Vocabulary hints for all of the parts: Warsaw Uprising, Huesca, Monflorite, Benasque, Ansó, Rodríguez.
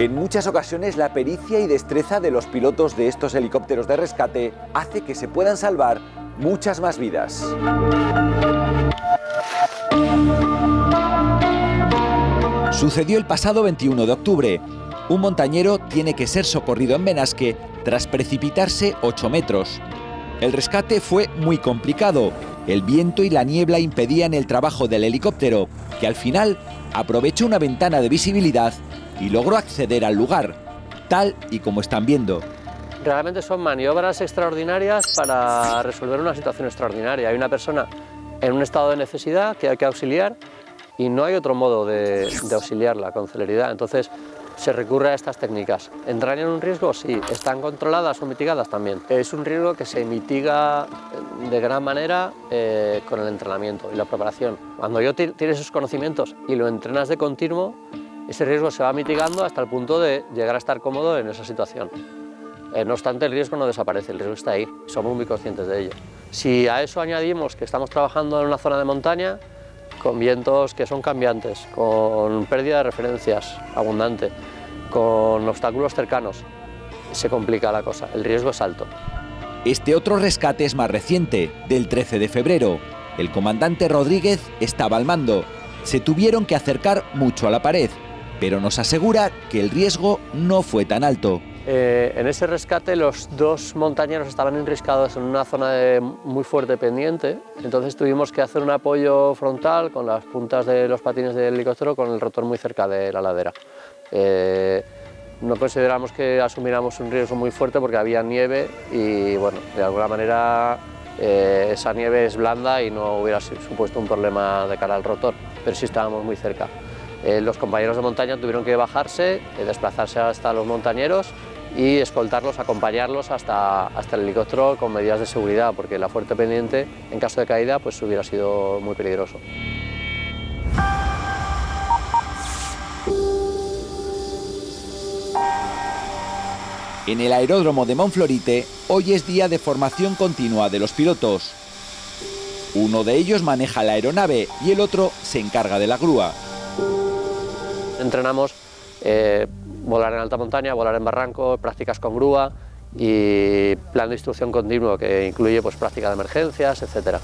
En muchas ocasiones la pericia y destreza de los pilotos de estos helicópteros de rescate hace que se puedan salvar muchas más vidas. Sucedió el pasado 21 de octubre. Un montañero tiene que ser socorrido en Benasque tras precipitarse 8 metros. El rescate fue muy complicado. El viento y la niebla impedían el trabajo del helicóptero, que al final aprovechó una ventana de visibilidad y logró acceder al lugar, tal y como están viendo. Realmente son maniobras extraordinarias para resolver una situación extraordinaria. Hay una persona en un estado de necesidad que hay que auxiliar y no hay otro modo de auxiliarla con celeridad. Entonces se recurre a estas técnicas. ¿Entran en un riesgo? Sí. ¿Están controladas o mitigadas? También. Es un riesgo que se mitiga de gran manera con el entrenamiento y la preparación. Cuando yo tienes esos conocimientos y lo entrenas de continuo, ese riesgo se va mitigando hasta el punto de llegar a estar cómodo en esa situación. No obstante, el riesgo no desaparece, el riesgo está ahí, somos muy conscientes de ello. Si a eso añadimos que estamos trabajando en una zona de montaña, con vientos que son cambiantes, con pérdida de referencias abundante, con obstáculos cercanos, se complica la cosa, el riesgo es alto. Este otro rescate es más reciente, del 13 de febrero. El comandante Rodríguez estaba al mando. Se tuvieron que acercar mucho a la pared, pero nos asegura que el riesgo no fue tan alto. En ese rescate los dos montañeros estaban enriscados en una zona de muy fuerte pendiente, entonces tuvimos que hacer un apoyo frontal con las puntas de los patines del helicóptero con el rotor muy cerca de la ladera. No consideramos que asumiéramos un riesgo muy fuerte porque había nieve y bueno, de alguna manera esa nieve es blanda y no hubiera supuesto un problema de cara al rotor, pero sí estábamos muy cerca. Los compañeros de montaña tuvieron que bajarse, desplazarse hasta los montañeros y escoltarlos, acompañarlos hasta el helicóptero con medidas de seguridad, porque la fuerte pendiente, en caso de caída, pues hubiera sido muy peligroso. En el aeródromo de Monflorite, hoy es día de formación continua de los pilotos. Uno de ellos maneja la aeronave y el otro se encarga de la grúa. Entrenamos volar en alta montaña, volar en barranco, prácticas con grúa y plan de instrucción continuo que incluye pues, práctica de emergencias, etc.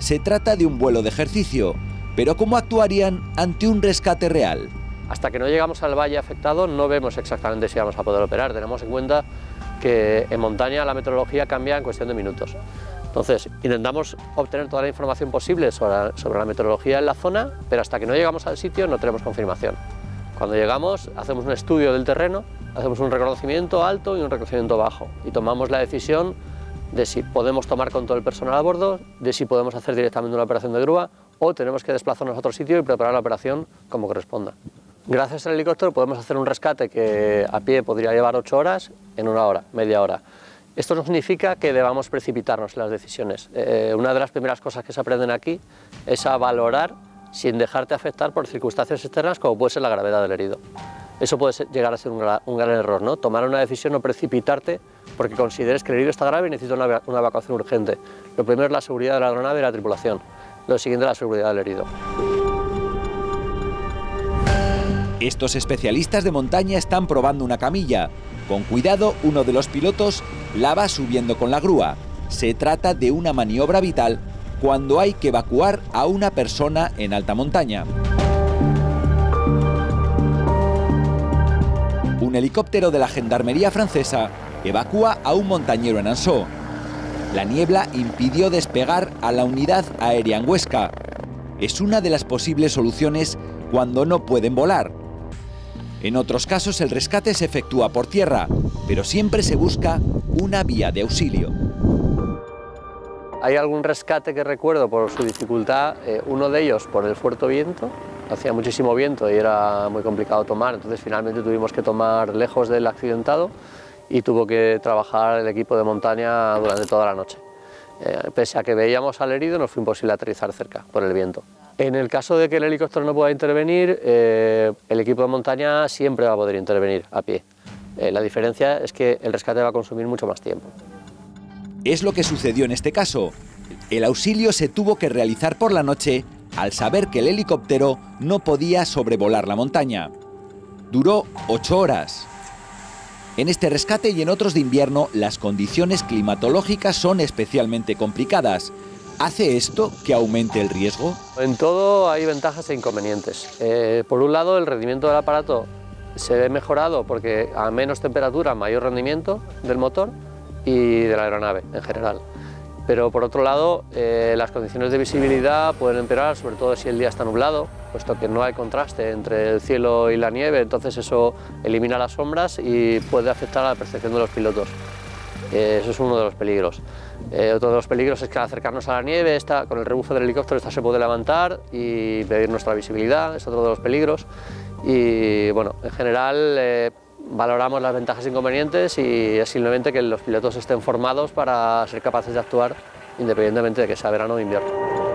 Se trata de un vuelo de ejercicio, pero ¿cómo actuarían ante un rescate real? Hasta que no llegamos al valle afectado no vemos exactamente si vamos a poder operar. Tenemos en cuenta que en montaña la meteorología cambia en cuestión de minutos. Entonces, intentamos obtener toda la información posible sobre la meteorología en la zona, pero hasta que no llegamos al sitio no tenemos confirmación. Cuando llegamos, hacemos un estudio del terreno, hacemos un reconocimiento alto y un reconocimiento bajo, y tomamos la decisión de si podemos tomar con todo el personal a bordo, de si podemos hacer directamente una operación de grúa, o tenemos que desplazarnos a otro sitio y preparar la operación como corresponda. Gracias al helicóptero podemos hacer un rescate que a pie podría llevar 8 horas, en una hora, media hora. Esto no significa que debamos precipitarnos en las decisiones. Una de las primeras cosas que se aprenden aquí es a valorar sin dejarte afectar por circunstancias externas como puede ser la gravedad del herido. Eso puede llegar a ser un gran error, ¿no? Tomar una decisión o precipitarte porque consideres que el herido está grave y necesita una evacuación urgente. Lo primero es la seguridad de la aeronave y la tripulación. Lo siguiente es la seguridad del herido. Estos especialistas de montaña están probando una camilla. Con cuidado, uno de los pilotos la va subiendo con la grúa. Se trata de una maniobra vital cuando hay que evacuar a una persona en alta montaña. Un helicóptero de la Gendarmería francesa evacúa a un montañero en Ansó. La niebla impidió despegar a la unidad aérea en Huesca. Es una de las posibles soluciones cuando no pueden volar. En otros casos el rescate se efectúa por tierra, pero siempre se busca una vía de auxilio. Hay algún rescate que recuerdo por su dificultad, uno de ellos por el fuerte viento, hacía muchísimo viento y era muy complicado tomar, entonces finalmente tuvimos que tomar lejos del accidentado y tuvo que trabajar el equipo de montaña durante toda la noche. Pese a que veíamos al herido, nos fue imposible aterrizar cerca por el viento. En el caso de que el helicóptero no pueda intervenir, el equipo de montaña siempre va a poder intervenir a pie. La diferencia es que el rescate va a consumir mucho más tiempo. Es lo que sucedió en este caso. El auxilio se tuvo que realizar por la noche al saber que el helicóptero no podía sobrevolar la montaña. Duró 8 horas. En este rescate y en otros de invierno, las condiciones climatológicas son especialmente complicadas. ¿Hace esto que aumente el riesgo? En todo hay ventajas e inconvenientes. Por un lado, el rendimiento del aparato se ve mejorado porque a menos temperatura, mayor rendimiento del motor y de la aeronave en general. Pero por otro lado, las condiciones de visibilidad pueden empeorar, sobre todo si el día está nublado, puesto que no hay contraste entre el cielo y la nieve, entonces eso elimina las sombras y puede afectar a la percepción de los pilotos. Eso es uno de los peligros. Otro de los peligros es que al acercarnos a la nieve, con el rebufo del helicóptero, esta se puede levantar y pedir nuestra visibilidad, es otro de los peligros. Y bueno, en general valoramos las ventajas e inconvenientes y es simplemente que los pilotos estén formados para ser capaces de actuar independientemente de que sea verano o invierno.